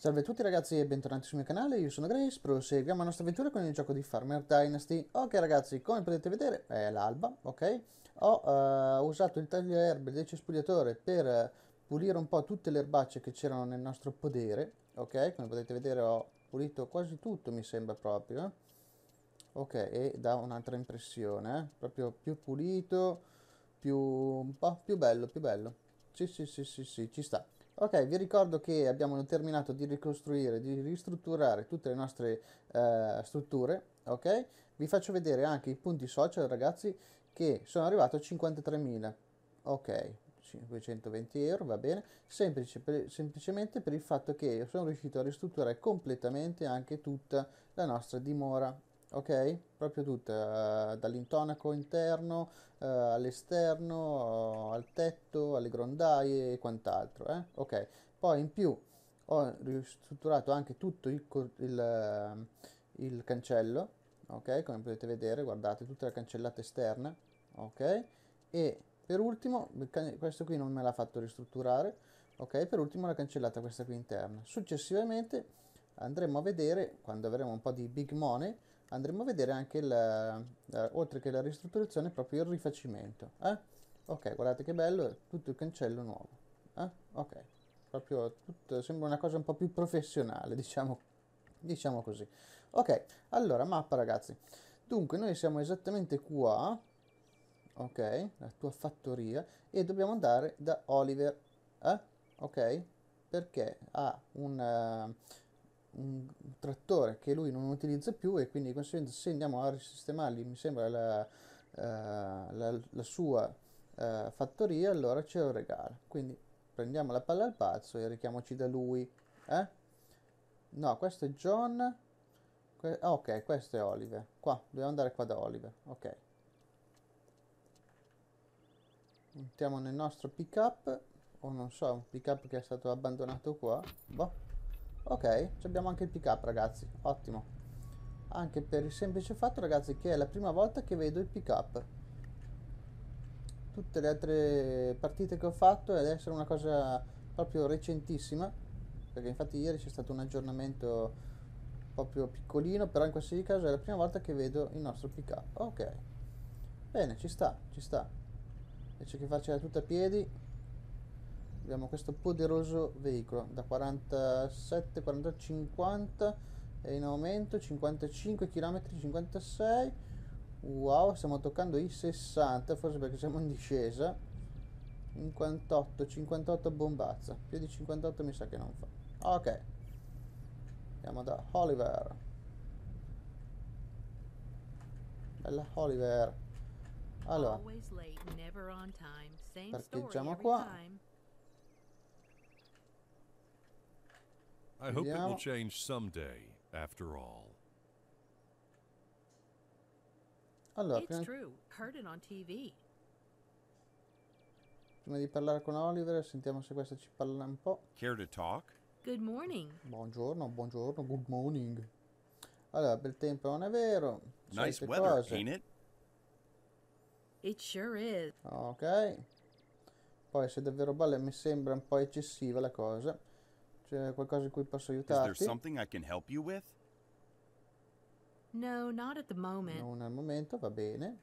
Salve a tutti ragazzi e bentornati sul mio canale, io sono Grace, proseguiamo la nostra avventura con il gioco di Farmer Dynasty. Ok ragazzi, come potete vedere è l'alba, ok? Ho usato il tagliaerbe del cespugliatore per pulire un po' tutte le erbacce che c'erano nel nostro podere, ok? Come potete vedere ho pulito quasi tutto, mi sembra proprio. Ok, e dà un'altra impressione, proprio più pulito, un po' più bello. Sì, ci sta. Ok, vi ricordo che abbiamo terminato di ricostruire, di ristrutturare tutte le nostre strutture, ok? Vi faccio vedere anche i punti social, ragazzi, che sono arrivato a 53.000, ok, 520 euro, va bene, semplicemente per il fatto che io sono riuscito a ristrutturare completamente anche tutta la nostra dimora, ok? Proprio tutta, dall'intonaco interno, all'esterno, al tetto, alle grondaie e quant'altro, ok. Poi in più ho ristrutturato anche tutto il cancello, ok, come potete vedere, guardate, tutta la cancellata esterna, ok. E per ultimo, questo qui non me l'ha fatto ristrutturare, ok, per ultimo la cancellata questa qui interna. Successivamente andremo a vedere, quando avremo un po' di big money, andremo a vedere anche, oltre che la ristrutturazione, proprio il rifacimento. Ok, guardate che bello, tutto il cancello nuovo. Ok, proprio tutto, sembra una cosa un po' più professionale, diciamo così. Ok, allora, mappa ragazzi. Dunque, noi siamo esattamente qua, ok, la tua fattoria, e dobbiamo andare da Oliver, ok, perché ha un trattore che lui non utilizza più, e quindi di conseguenza se andiamo a risistemargli, mi sembra, la sua fattoria, allora ce lo regala. Quindi prendiamo la palla al pazzo e richiamoci da lui, no, questo è John, ok, questo è Oliver, qua dobbiamo andare qua da Oliver, ok. Mettiamo nel nostro pick up, o non so, un pick up che è stato abbandonato qua, boh. Ok, abbiamo anche il pick up ragazzi, ottimo. Anche per il semplice fatto ragazzi che è la prima volta che vedo il pick up. Tutte le altre partite che ho fatto, ed essere una cosa proprio recentissima, perché infatti ieri c'è stato un aggiornamento proprio piccolino, però in qualsiasi caso è la prima volta che vedo il nostro pick up. Ok, bene, ci sta. Invece che farcela tutta a piedi, abbiamo questo poderoso veicolo da 47, 40, 50 e in aumento 55 km, 56. Wow, stiamo toccando i 60, forse perché siamo in discesa. 58 bombazza, più di 58 mi sa che non fa. Ok, andiamo da Oliver. Bella Oliver. Allora, parcheggiamo qua. I hope it will change someday, after all. It's true. Heard it on TV. Prima di parlare con Oliver, sentiamo se questa ci parla un po'. Care to talk? Good morning. Buongiorno, good morning. Allora, bel tempo non è vero. Nice weather, ain't it? It sure is. Ok. Poi se davvero balla, mi sembra un po' eccessiva la cosa. C'è qualcosa in cui posso aiutarti? Is there something I can help you with? No, not at the moment. Non al momento, va bene.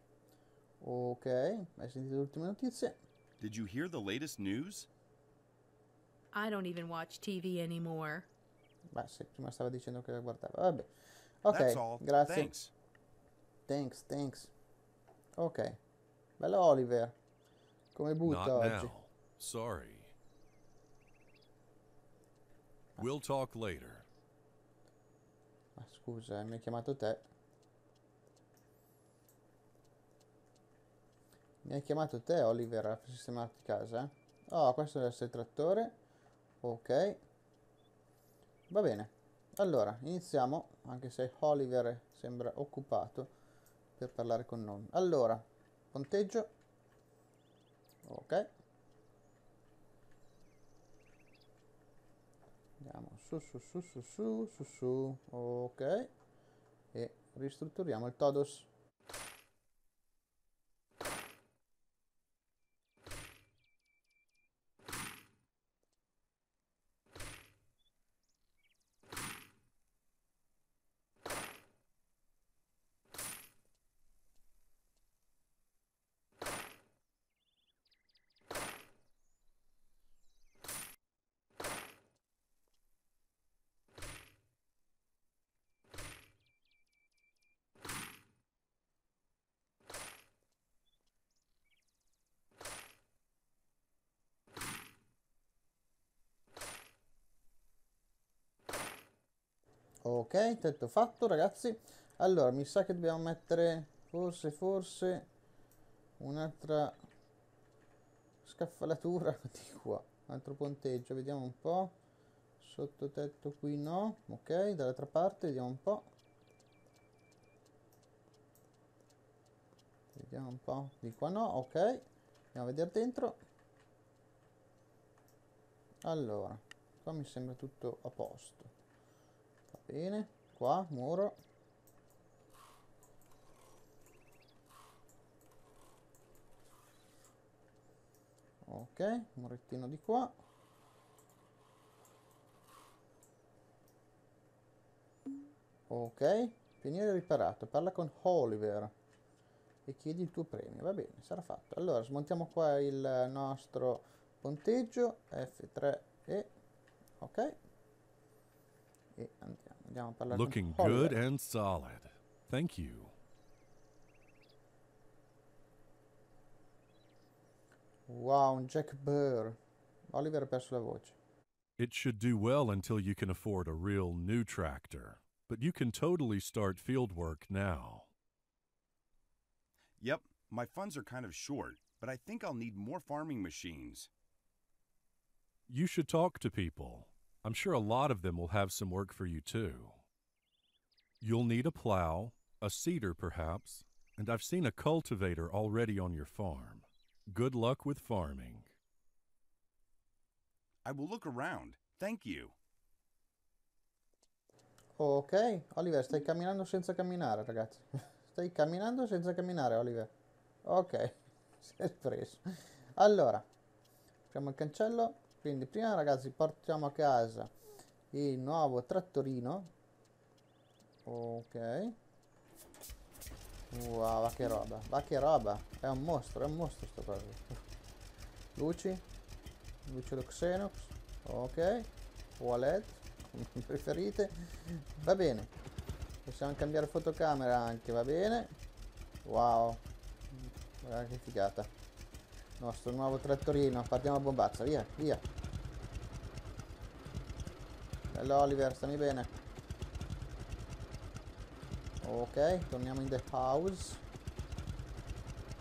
Ok, hai sentito le ultime notizie? Did you hear the latest news? I don't even watch TV anymore. Beh, sì, prima stava dicendo che la guardava. Vabbè. Ok, grazie. Thanks. Ok. Bello Oliver. Come butta oggi? Sorry. We'll talk later. Ma scusa, mi hai chiamato te. Mi hai chiamato te, Oliver, a sistemarti casa? Oh, questo deve essere il trattore. Ok. Va bene. Allora, iniziamo, anche se Oliver sembra occupato per parlare con noi. Allora, punteggio. Ok. Andiamo su, ok, e ristrutturiamo il todos. Ok, tetto fatto, ragazzi. Allora, mi sa che dobbiamo mettere forse un'altra scaffalatura di qua, un altro ponteggio, vediamo un po'. Sottotetto qui no, ok, dall'altra parte vediamo un po'. Vediamo un po', di qua no, ok. Andiamo a vedere dentro. Allora, qua mi sembra tutto a posto. Va bene, qua, muro. Ok, murettino di qua. Ok, pioniere riparato, parla con Oliver e chiedi il tuo premio, va bene, sarà fatto. Allora, smontiamo qua il nostro ponteggio, F3 e... ok. E andiamo a parlare con Oliver. Looking good and solid. Thank you. Wow, un Jack Burr. Oliver ha perso la voce. It should do well until you can afford a real new tractor, but you can totally start field work now. Yep, my funds are kind of short, but I think I'll need more farming machines. You should talk to people. I'm sure a lot of them will have some work for you too. You'll need a plow, a seeder perhaps, and I've seen a cultivator already on your farm. Good luck with farming. I will look around. Thank you. Ok, Oliver, stai camminando senza camminare, ragazzi. Stai camminando senza camminare, Oliver. Ok, si è preso. Allora, apriamo il cancello. Quindi prima, ragazzi, portiamo a casa il nuovo trattorino. Ok. Wow, va che roba, va che roba. È un mostro sto coso. Luci lo Xenox. Ok. Wallet, come preferite. Va bene. Possiamo cambiare fotocamera anche, va bene. Wow. Guarda che figata. Nostro nuovo trattorino. Partiamo a bombazza, via, via. Bello Oliver, stammi bene. Ok, torniamo in the house.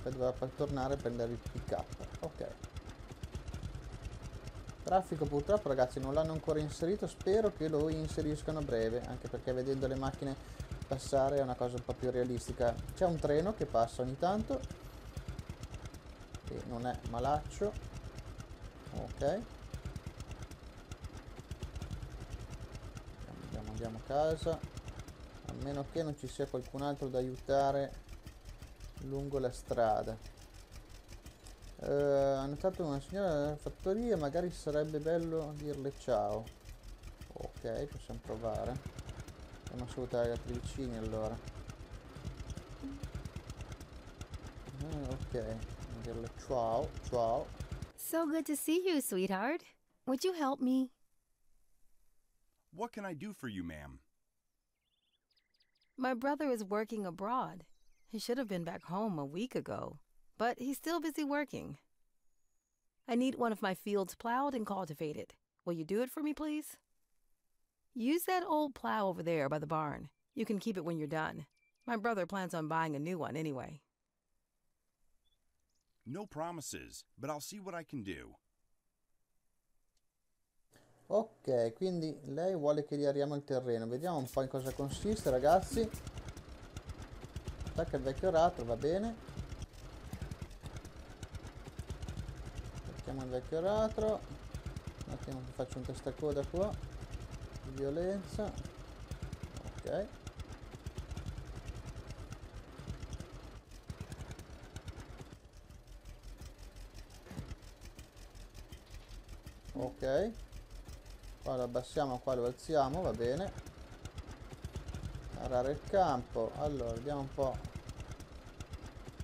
Doveva tornare a prendere il pick up. Ok. Traffico purtroppo ragazzi non l'hanno ancora inserito. Spero che lo inseriscano a breve, anche perché vedendo le macchine passare è una cosa un po' più realistica. C'è un treno che passa ogni tanto e non è malaccio. Ok. Andiamo a casa. A meno che non ci sia qualcun altro da aiutare lungo la strada. Ha notato una signora della fattoria, magari sarebbe bello dirle ciao. Ok, possiamo provare. Andiamo a salutare gli altri vicini allora. Ok, dirle ciao, ciao. So good to see you, sweetheart. Would you help me? What can I do for you, ma'am? My brother is working abroad. He should have been back home a week ago, but he's still busy working. I need one of my fields plowed and cultivated. Will you do it for me, please? Use that old plow over there by the barn. You can keep it when you're done. My brother plans on buying a new one anyway. No promises, but I'll see what I can do. Ok, quindi lei vuole che gli ariamo il terreno. Vediamo un po' in cosa consiste, ragazzi. Attacca il vecchio ratro, va bene. Attacchiamo il vecchio ratro. Un attimo che faccio un testacoda qua. Violenza. Ok. Ok. Qua lo abbassiamo, qua lo alziamo, va bene. Arare il campo. Allora, vediamo un po'.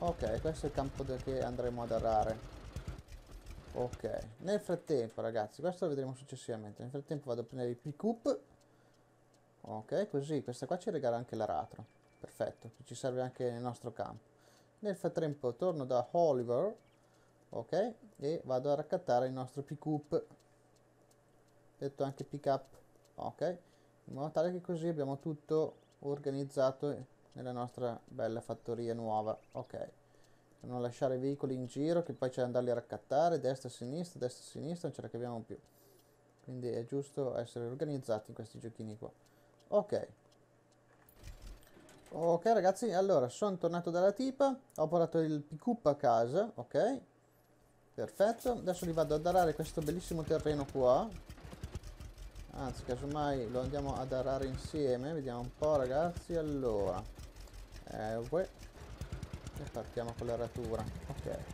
Ok, questo è il campo che andremo ad arare. Ok. Nel frattempo, ragazzi, questo lo vedremo successivamente. Nel frattempo vado a prendere il pick-up. Ok, così. Questa qua ci regala anche l'aratro. Perfetto. Ci serve anche nel nostro campo. Nel frattempo torno da Oliver. Ok. E vado a raccattare il nostro pick-up. Detto anche pick up. Ok, in modo tale che così abbiamo tutto organizzato nella nostra bella fattoria nuova. Ok, non lasciare veicoli in giro che poi c'è da andarli a raccattare destra sinistra, non ce la capiamo più, quindi è giusto essere organizzati in questi giochini qua. Ok, ok ragazzi, allora sono tornato dalla tipa, ho portato il pick-up a casa, ok, perfetto. Adesso li vado ad arare questo bellissimo terreno qua, anzi casomai lo andiamo ad arare insieme, vediamo un po' ragazzi. Allora e partiamo con l'aratura. Ok,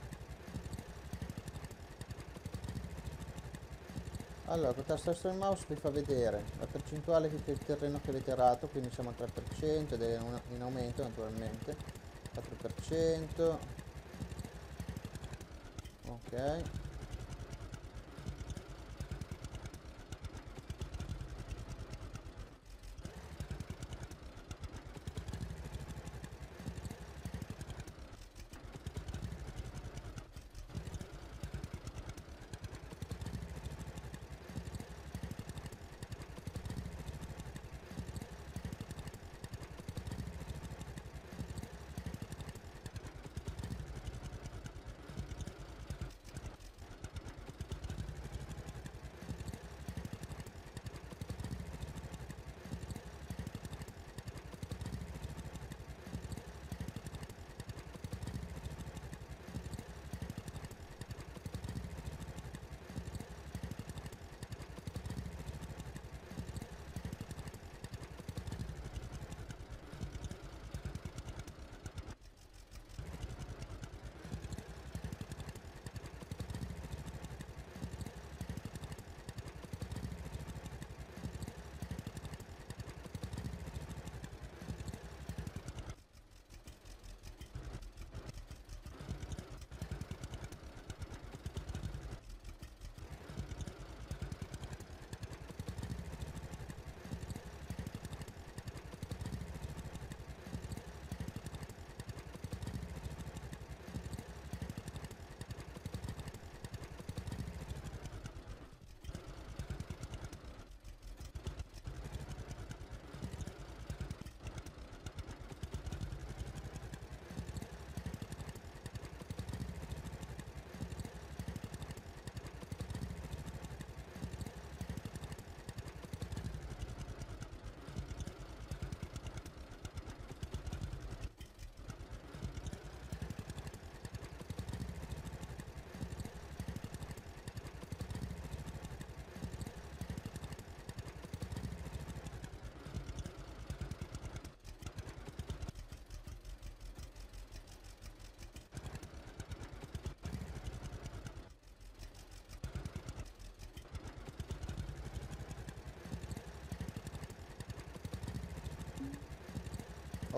allora con tasto del mouse vi fa vedere la percentuale del terreno che avete arato, quindi siamo al 3% in aumento naturalmente, 4%. Ok,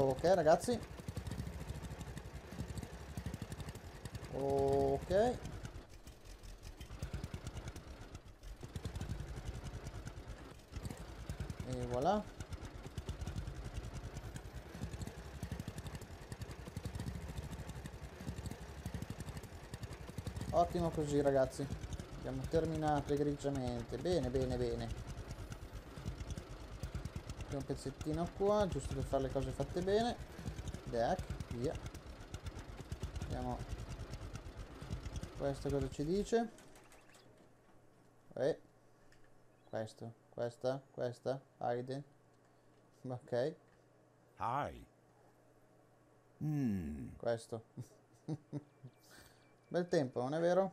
ok ragazzi, ok, e voilà. Ottimo così ragazzi, abbiamo terminato egregiamente, bene bene bene. Un pezzettino qua, giusto per fare le cose fatte bene. Deck, via. Vediamo questo cosa ci dice. Questo, questa, Aiden. Ok. Hi. Questo. Bel tempo, non è vero?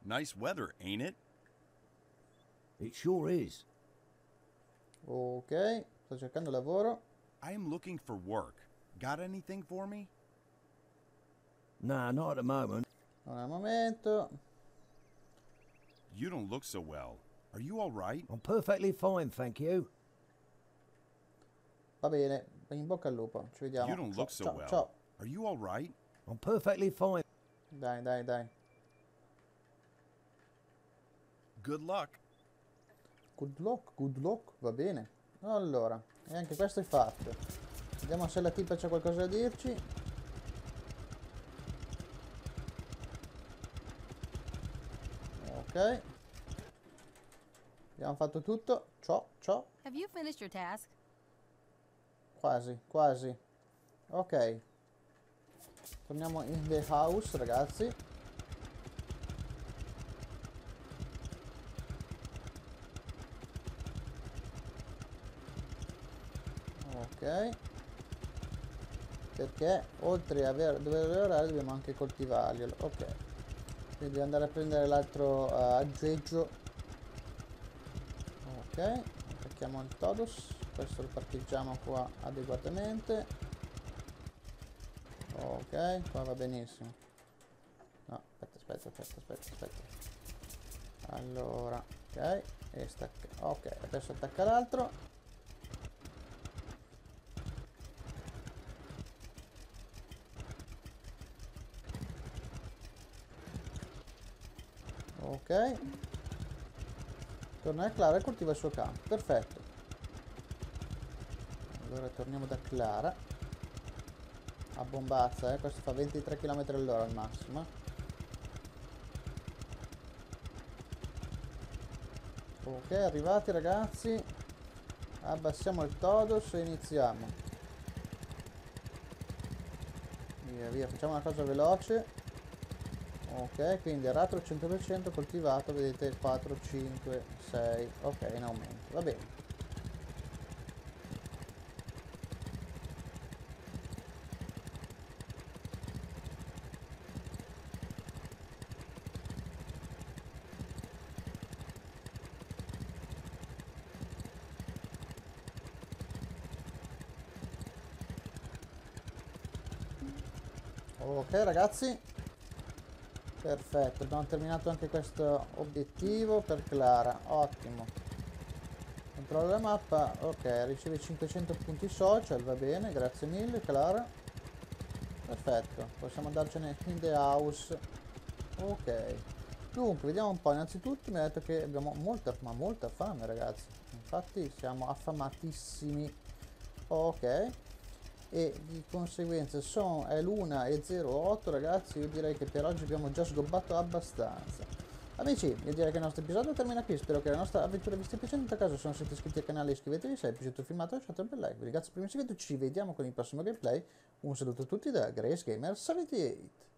Nice weather, ain't it? It sure is. Ok. Sto cercando lavoro. I am looking for work. Got anything for me? Nah, not at the moment. Non al momento. You don't look so well. Are you all right? I'm perfectly fine, thank you. Va bene, in bocca al lupo. Ci vediamo. You don't look so well. Ciao. Are you all right? I'm perfectly fine. Dai, dai, dai. Good luck. Good luck, good luck. Va bene. Allora, e anche questo è fatto. Vediamo se la tipa c'ha qualcosa da dirci. Ok. Abbiamo fatto tutto. Ciao. Have you finished your task? Quasi, quasi. Ok. Torniamo in the house, ragazzi. Ok. Perché oltre a dover lavorare dobbiamo anche coltivarglielo. Ok. Quindi andare a prendere l'altro aggeggio. Ok. Attacchiamo il Todos. Questo lo parcheggiamo qua adeguatamente. Ok, qua va benissimo. No, aspetta. Allora, ok. E stacca. Ok, adesso attacca l'altro. Ok. Torna a Clara e coltiva il suo campo. Perfetto. Allora torniamo da Clara. A bombazza, eh. Questo fa 23 km all'ora al massimo. Ok, arrivati ragazzi. Abbassiamo il Todos e iniziamo. Via via, facciamo una cosa veloce. Ok, quindi ratro 100% coltivato, vedete 4, 5, 6, ok, in aumento, va bene. Ok ragazzi. Perfetto, abbiamo terminato anche questo obiettivo per Clara, ottimo. Controllo la mappa, ok, riceve 500 punti social, va bene, grazie mille Clara. Perfetto, possiamo andarcene in the house. Ok, dunque vediamo un po', innanzitutto mi ha detto che abbiamo molta fame ragazzi, infatti siamo affamatissimi. Ok. E di conseguenza sono l'1:08 ragazzi, io direi che per oggi abbiamo già sgobbato abbastanza. Amici, io direi che il nostro episodio termina qui, spero che la nostra avventura vi stia piacendo, a caso se non siete iscritti al canale iscrivetevi, se vi è piaciuto il filmato lasciate un bel like, vi ringrazio per il mio seguito, ci vediamo con il prossimo gameplay, un saluto a tutti da GraceGamer78.